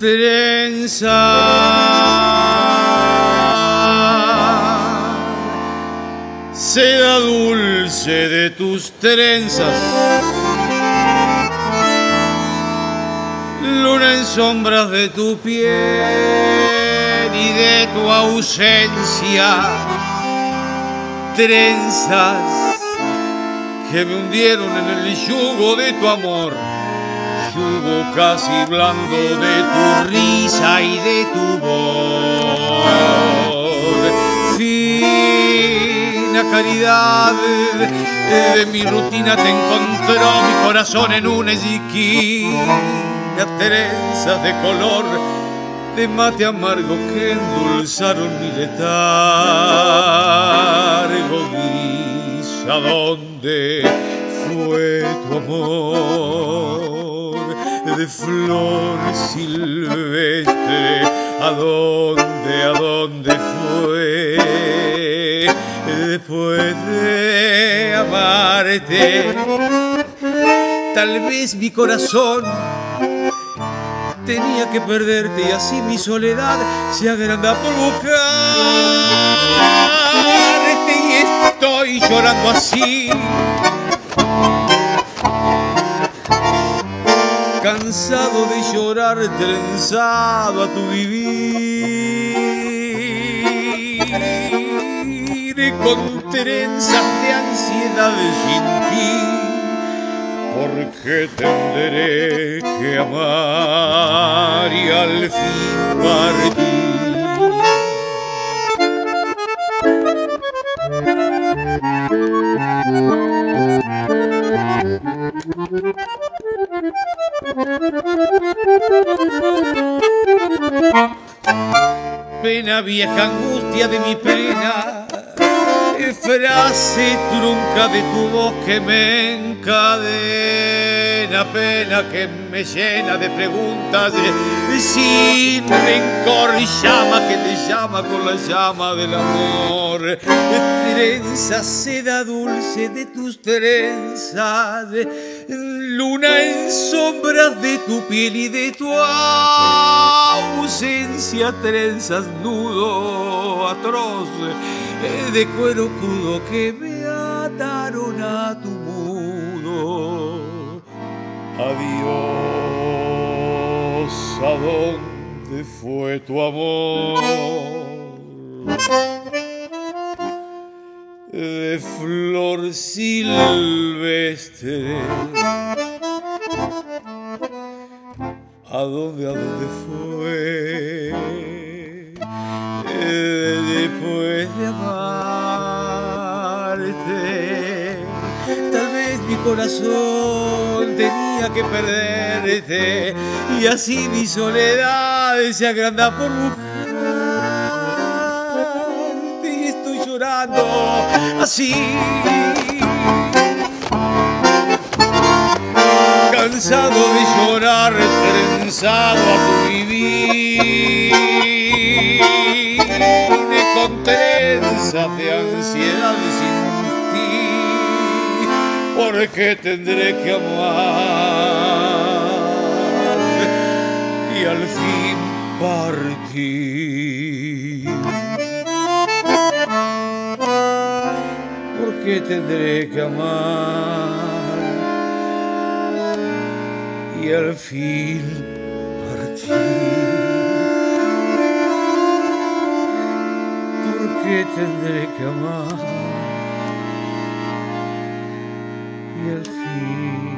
Trenzas, seda dulce de tus trenzas, luna en sombras de tu piel y de tu ausencia, trenzas que me hundieron en el yugo de tu amor. Yugo casi blando de tu risa y de tu voz. Fina caridad de mi rutina te encontró mi corazón en una esquina. Trenzas de color de mate amargo que endulzaron mi letargo gris. ¿A dónde fue tu amor? De flor silvestre, a dónde fue después de amarte? Tal vez mi corazón tenía que perderte y así mi soledad se agranda por buscarte y estoy llorando así. Cansado de llorar, trenzado a tu vivir, con trenzas de ansiedad sin ti, porque tendré que amar y al fin partir. Pena vieja, angustia de mi pena, frase trunca de tu voz que me encadena, pena que me llena de preguntas sin rencor y llama que te llama con la llama del amor. Trenza, seda dulce de tus trenzas, luna en sombras de tu piel y de tu ausencia, trenzas, nudo atroz de cuero crudo que me ataron a tu mudo. Adiós, ¿a dónde fue tu amor? De flor silvestre, ¿a dónde fue después de amarte? Tal vez mi corazón tenía que perderte y así mi soledad se agranda por buscarte y estoy llorando así. Cansado de llorar, trenzado a tu vivir, con trenzas de ansiedad sin ti, porque tendré que amar y al fin partir. Porque tendré que amar y al fin partir, porque tendré que amar y al fin